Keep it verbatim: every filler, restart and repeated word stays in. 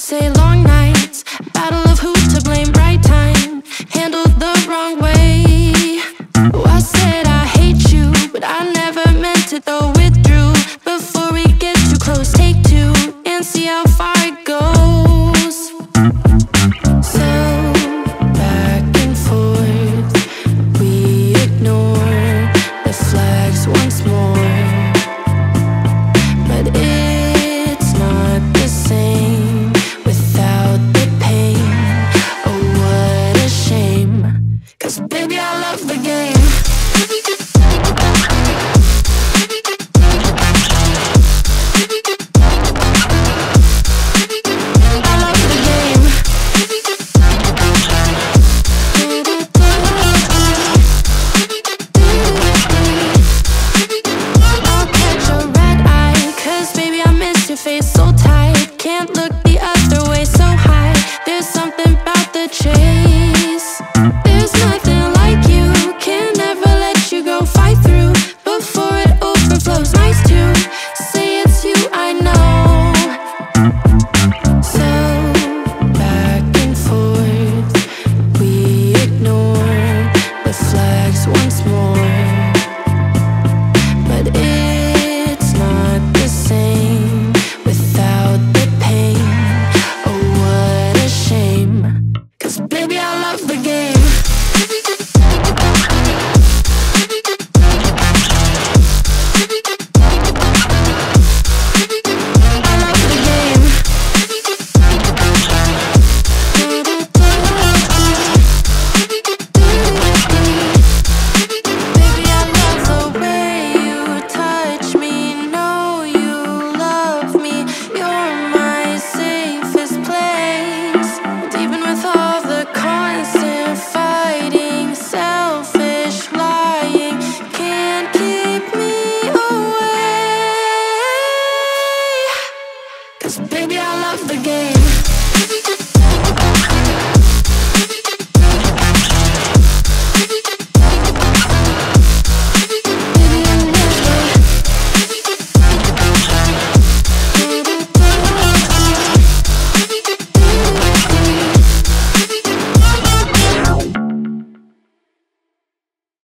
say long nights, battle of who's to blame, right time handled the wrong way. Oh, I said I hate you, but I never meant it, though withdrew. Before we get too close, take two and see how far it goes. So back and forth, we ignore the flags once more. Baby, I love the game.